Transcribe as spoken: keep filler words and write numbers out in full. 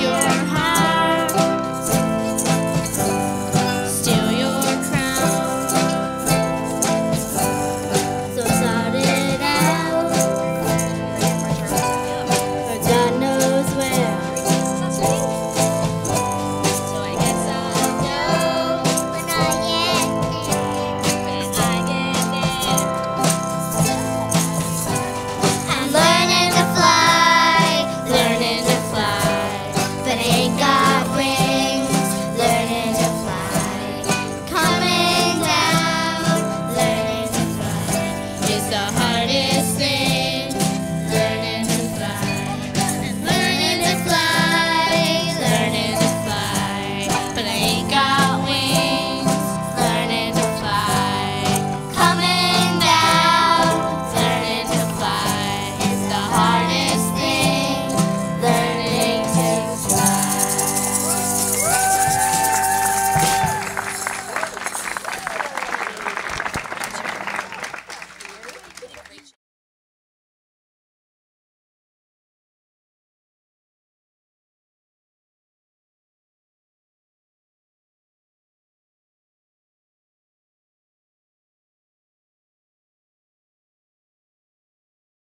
your heart.